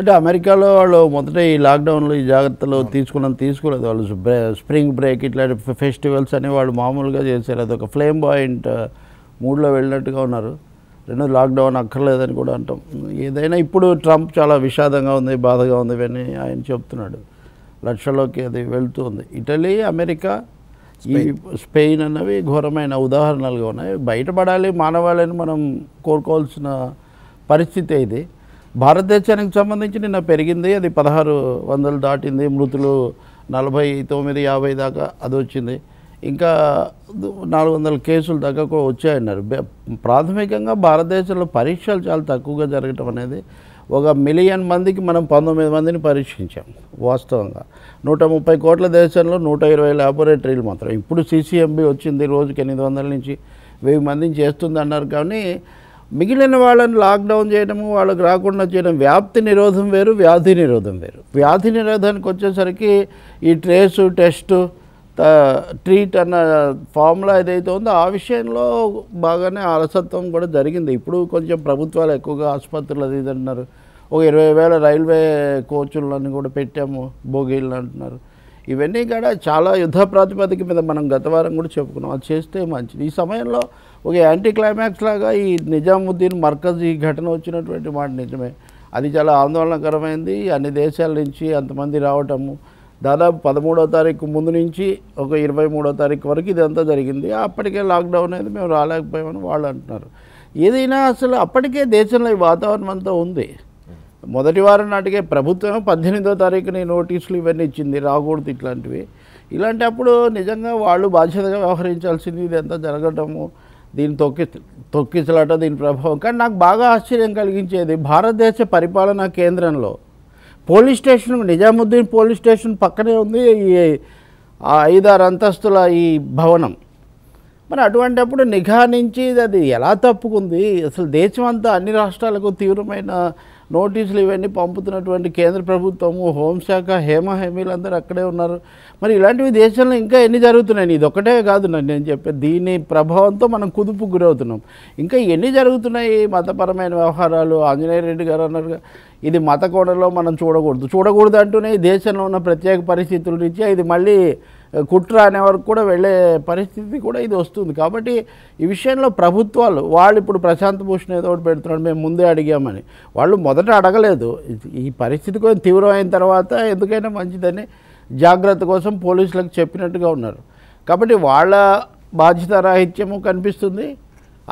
అంటే అమెరికాలో వాళ్ళు మొదట ఈ లాక్డౌన్లో ఈ జాగ్రత్తలు తీసుకోలేదు. వాళ్ళు స్ప్రింగ్ బ్రేక్ ఇట్లాంటి ఫెస్టివల్స్ అని వాళ్ళు మామూలుగా చేశారు. అదొక ఫ్లేమ్ పాయింట్ మూడ్లో వెళ్ళినట్టుగా ఉన్నారు. రెండోది లాక్డౌన్ అక్కర్లేదని కూడా అంటాం. ఏదైనా ఇప్పుడు ట్రంప్ చాలా విషాదంగా ఉంది, బాధగా ఉంది ఇవన్నీ ఆయన చెప్తున్నాడు. లక్షలోకి అది వెళ్తూ ఉంది. ఇటలీ, అమెరికా, ఈ స్పెయిన్ అన్నవి ఘోరమైన ఉదాహరణలుగా ఉన్నాయి. బయటపడాలి మానవాళిని మనం కోరుకోవాల్సిన పరిస్థితి ఇది. భారతదేశానికి సంబంధించి నిన్న పెరిగింది, అది 1600 దాటింది. మృతులు 49-50 దాకా అది వచ్చింది. ఇంకా 400 కేసులు దాకా వచ్చాయన్నారు. ప్రాథమికంగా భారతదేశంలో పరీక్షలు చాలా తక్కువగా జరగటం అనేది, 1 మిలియన్ మందికి మనం 19 మందిని పరీక్షించాం. వాస్తవంగా 130 కోట్ల దేశంలో 120 ల్యాబొరేటరీలు మాత్రం. ఇప్పుడు CCMB వచ్చింది, రోజుకి 800 నుంచి 1000 మందిని చేస్తుంది అన్నారు. కానీ మిగిలిన వాళ్ళని లాక్డౌన్ చేయడము, వాళ్ళకి రాకుండా చేయడం, వ్యాప్తి నిరోధం వేరు, వ్యాధి నిరోధం వేరు. వ్యాధి నిరోధానికి వచ్చేసరికి ఈ ట్రేసు, టెస్టు, ట్రీట్ అన్న ఫార్ములా ఏదైతే ఉందో ఆ విషయంలో బాగానే అలసత్వం కూడా జరిగింది. ఇప్పుడు కొంచెం ప్రభుత్వాలు ఎక్కువగా ఆసుపత్రులు అది ఇది అంటున్నారు. ఒక 20,000 రైల్వే కోచులను కూడా పెట్టాము, బోగీలు అంటున్నారు. ఇవన్నీ కూడా చాలా యుద్ధ ప్రాతిపదిక మీద మనం గత వారం కూడా చెప్పుకున్నాం. అది చేస్తే మంచిది. ఈ సమయంలో ఒక యాంటీ క్లైమాక్స్ లాగా ఈ నిజాముద్దీన్ మర్కజ్ ఈ ఘటన వచ్చినటువంటి మాట నిజమే. అది చాలా ఆందోళనకరమైంది. అన్ని దేశాల నుంచి అంతమంది రావటము, దాదాపు 13వ తారీఖు ముందు నుంచి ఒక 23వ తారీఖు వరకు ఇదంతా జరిగింది. అప్పటికే లాక్డౌన్ అనేది మేము రాలేకపోయామని వాళ్ళు అంటున్నారు. ఏదైనా అసలు అప్పటికే దేశంలో ఈ వాతావరణం అంతా ఉంది. మొదటి వారం నాటికే ప్రభుత్వం 18వ తారీఖుని నోటీసులు ఇవన్నీ ఇచ్చింది, రాకూడదు ఇట్లాంటివి. ఇలాంటప్పుడు నిజంగా వాళ్ళు బాధ్యతగా వ్యవహరించాల్సింది. ఇదంతా జరగటము, దీని తొక్కిసలాట, దీని ప్రభావం. కానీ నాకు బాగా ఆశ్చర్యం కలిగించేది, భారతదేశ పరిపాలనా కేంద్రంలో police station, Nizamuddin police station పక్కనే ఉంది ఈ 5-6 అంతస్తుల ఈ భవనం. మరి అటువంటిప్పుడు నిఘా నుంచి అది ఎలా తప్పుకుంది? అసలు దేశం అంతా అన్ని రాష్ట్రాలకు తీవ్రమైన నోటీసులు ఇవన్నీ పంపుతున్నటువంటి కేంద్ర ప్రభుత్వము, హోంశాఖ, హేమీలందరూ అక్కడే ఉన్నారు. మరి ఇలాంటివి దేశంలో ఇంకా ఎన్ని జరుగుతున్నాయి? ఇదొక్కటే కాదు నేను చెప్పే, దీని ప్రభావంతో మనం కుదుపు గురవుతున్నాం. ఇంకా ఎన్ని జరుగుతున్నాయి మతపరమైన వ్యవహారాలు? ఆంజనేయ రెడ్డి గారు అన్నారు ఇది మత కోణంలో మనం చూడకూడదు. చూడకూడదు అంటూనే దేశంలో ఉన్న ప్రత్యేక పరిస్థితుల నుంచి ఇది మళ్ళీ కుట్ర అనే వరకు కూడా వెళ్ళే పరిస్థితి కూడా ఇది వస్తుంది. కాబట్టి ఈ విషయంలో ప్రభుత్వాలు వాళ్ళు ఇప్పుడు ప్రశాంత్ భూషణ్ ఏదో ఒకటి పెడుతున్నాడు, మేము ముందే అడిగామని. వాళ్ళు మొదట అడగలేదు. ఈ పరిస్థితి కొంచెం తీవ్రమైన తర్వాత ఎందుకైనా మంచిదని జాగ్రత్త కోసం పోలీసులకు చెప్పినట్టుగా ఉన్నారు. కాబట్టి వాళ్ళ బాధ్యతారాహిత్యము కనిపిస్తుంది,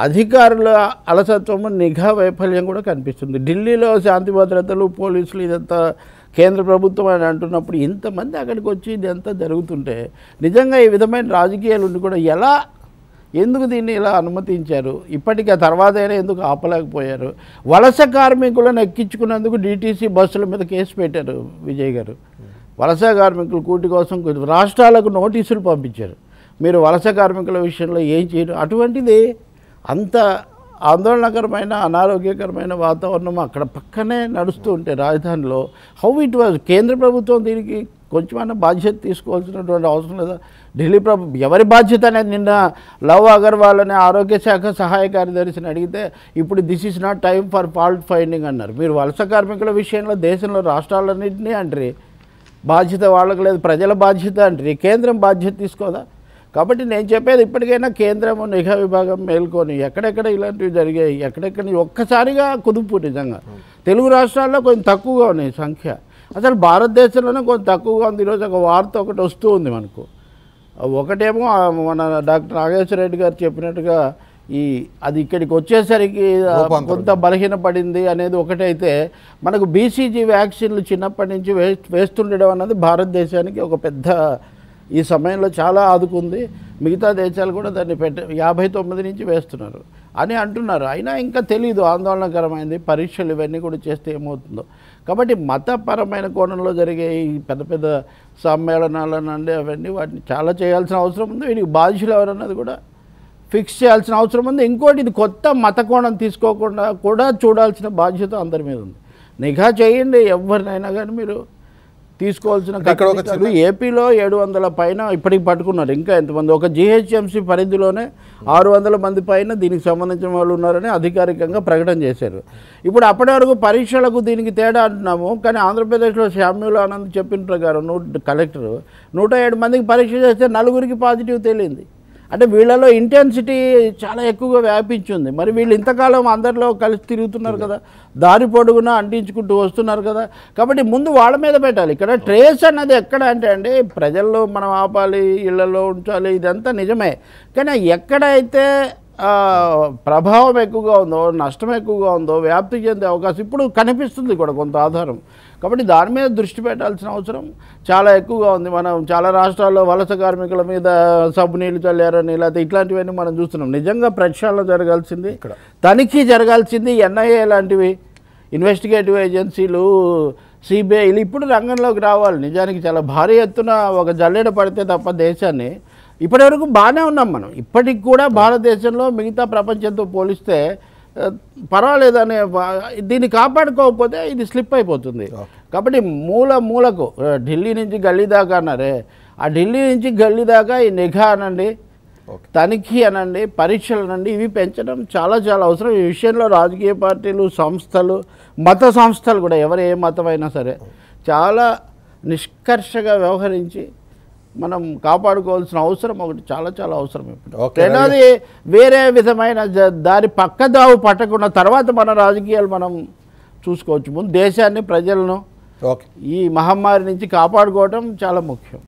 అధికారుల అలసత్వము, నిఘా వైఫల్యం కూడా కనిపిస్తుంది. ఢిల్లీలో శాంతి భద్రతలు, పోలీసులు ఇదంతా కేంద్ర ప్రభుత్వం అని అంటున్నప్పుడు ఇంతమంది అక్కడికి వచ్చి ఇదంతా జరుగుతుంటే నిజంగా ఈ విధమైన రాజకీయాలు ఉండి కూడా ఎలా, ఎందుకు దీన్ని ఇలా అనుమతించారు? ఇప్పటికీ ఆ తర్వాత అయినా ఎందుకు ఆపలేకపోయారు? వలస కార్మికులను ఎక్కించుకున్నందుకు DTC బస్సుల మీద కేసు పెట్టారు విజయ్ గారు. వలస కార్మికులు కూటి కోసం రాష్ట్రాలకు నోటీసులు పంపించారు, మీరు వలస కార్మికుల విషయంలో ఏం చేయరు. అటువంటిది అంత ఆందోళనకరమైన, అనారోగ్యకరమైన వాతావరణం అక్కడ పక్కనే నడుస్తూ ఉంటే రాజధానిలో హౌ ఇట్ వాజ్? కేంద్ర ప్రభుత్వం దీనికి కొంచెమైనా బాధ్యత తీసుకోవాల్సినటువంటి అవసరం లేదా? ఢిల్లీ ప్రభుత్వం ఎవరి బాధ్యత అనేది నిన్న లవ్ అగర్వాల్ అనే ఆరోగ్య శాఖ సహాయ కార్యదర్శిని అడిగితే ఇప్పుడు this is not time for fault finding అన్నారు. మీరు వలస కార్మికుల విషయంలో దేశంలో రాష్ట్రాలన్నింటినీ అంటారు, బాధ్యత వాళ్ళకు లేదు, ప్రజల బాధ్యత అంటారు, కేంద్రం బాధ్యత తీసుకోదా? కాబట్టి నేను చెప్పేది ఇప్పటికైనా కేంద్రము, నిఘా విభాగం మేల్కొని ఎక్కడెక్కడ ఇలాంటివి జరిగాయి, ఎక్కడెక్కడ ఒక్కసారిగా కుదుపు. నిజంగా తెలుగు రాష్ట్రాల్లో కొంచెం తక్కువగా ఉన్నాయి సంఖ్య, అసలు భారతదేశంలోనే కొంచెం తక్కువగా ఉంది. ఈరోజు ఒక వార్త ఒకటి వస్తూ ఉంది మనకు. ఒకటేమో మన డాక్టర్ నాగేశ్వర రెడ్డి గారు చెప్పినట్టుగా ఈ అది ఇక్కడికి వచ్చేసరికి కొంత బలహీనపడింది అనేది ఒకటైతే, మనకు BCG వ్యాక్సిన్లు చిన్నప్పటి నుంచి వేస్తుండడం అన్నది భారతదేశానికి ఒక పెద్ద ఈ సమయంలో చాలా ఆదుకుంది. మిగతా దేశాలు కూడా దాన్ని 59 నుంచి వేస్తున్నారు అని అంటున్నారు. అయినా ఇంకా తెలీదు, ఆందోళనకరమైంది. పరీక్షలు ఇవన్నీ కూడా చేస్తే ఏమవుతుందో. కాబట్టి మతపరమైన కోణంలో జరిగే ఈ పెద్ద పెద్ద సమ్మేళనాలు అనండి అవన్నీ, వాటిని చాలా చేయాల్సిన అవసరం ఉంది. వీటికి బాధ్యులు ఎవరన్నది కూడా ఫిక్స్ చేయాల్సిన అవసరం ఉంది. ఇంకోటి, ఇది కొత్త మత కోణం తీసుకోకుండా కూడా చూడాల్సిన బాధ్యత అందరి మీద ఉంది. నిఘా చేయండి ఎవరినైనా కానీ, మీరు తీసుకోవాల్సిన కట్టలు ఏపీలో 700 పైన ఇప్పటికి పట్టుకున్నారు. ఇంకా ఎంతమంది ఒక జీహెచ్ఎంసీ పరిధిలోనే 600 మంది పైన దీనికి సంబంధించిన వాళ్ళు ఉన్నారని అధికారికంగా ప్రకటన చేశారు. ఇప్పుడు అప్పటి వరకు పరీక్షలకు దీనికి తేడా అంటున్నాము, కానీ ఆంధ్రప్రదేశ్లో శామ్యూల్ ఆనంద్ చెప్పిన ప్రకారం కలెక్టర్ 107 మందికి పరీక్ష చేస్తే 4 పాజిటివ్ తేలింది. అంటే వీళ్ళలో ఇంటెన్సిటీ చాలా ఎక్కువగా వ్యాపించింది. మరి వీళ్ళు ఇంతకాలం అందరిలో కలిసి తిరుగుతున్నారు కదా, దారి పొడుగునా అంటించుకుంటూ వస్తున్నారు కదా, కాబట్టి ముందు వాళ్ళ మీద పెట్టాలి. ఇక్కడ ట్రేస్ అన్నది ఎక్కడ అంటే అండి, ప్రజల్లో మనం ఆపాలి, ఇళ్లలో ఉంచాలి, ఇదంతా నిజమే. కానీ ఎక్కడైతే ప్రభావం ఎక్కువగా ఉందో, నష్టం ఎక్కువగా ఉందో, వ్యాప్తి చెందే అవకాశం ఇప్పుడు కనిపిస్తుంది కూడా కొంత ఆధారం, కాబట్టి దాని మీద దృష్టి పెట్టాల్సిన అవసరం చాలా ఎక్కువగా ఉంది. మనం చాలా రాష్ట్రాల్లో వలస కార్మికుల మీద సబ్బు నీళ్ళు చల్లారని లేకపోతే ఇట్లాంటివన్నీ మనం చూస్తున్నాం. నిజంగా ప్రక్షాళన జరగాల్సింది, తనిఖీ జరగాల్సింది. ఎన్ఐఏ లాంటివి ఇన్వెస్టిగేటివ్ ఏజెన్సీలు, సిబిఐలు ఇప్పుడు రంగంలోకి రావాలి. నిజానికి చాలా భారీ ఎత్తున ఒక జల్లెడ పడితే తప్ప దేశాన్ని, ఇప్పటి వరకు బాగానే ఉన్నాం మనం, ఇప్పటికి కూడా భారతదేశంలో మిగతా ప్రపంచంతో పోలిస్తే పర్వాలేదనే దీన్ని కాపాడుకోకపోతే ఇది స్లిప్ అయిపోతుంది. కాబట్టి మూలకు ఢిల్లీ నుంచి గల్లీ దాకా అన్నారే, ఆ ఢిల్లీ నుంచి గల్లీ దాకా ఈ నిఘా అనండి, తనిఖీ అనండి, పరీక్షలు అనండి, ఇవి పెంచడం చాలా చాలా అవసరం. ఈ విషయంలో రాజకీయ పార్టీలు, సంస్థలు, మత సంస్థలు కూడా, ఎవరు ఏ మతమైనా సరే చాలా నిష్కర్షగా వ్యవహరించి మనం కాపాడుకోవాల్సిన అవసరం ఒకటి చాలా చాలా అవసరం. ఇప్పుడు రెండోది వేరే విధమైన దారి పక్కదావు పట్టకుండా తర్వాత మన రాజకీయాలు మనం చూసుకోవచ్చు. ముందు దేశాన్ని, ప్రజలను ఈ మహమ్మారి నుంచి కాపాడుకోవడం చాలా ముఖ్యం.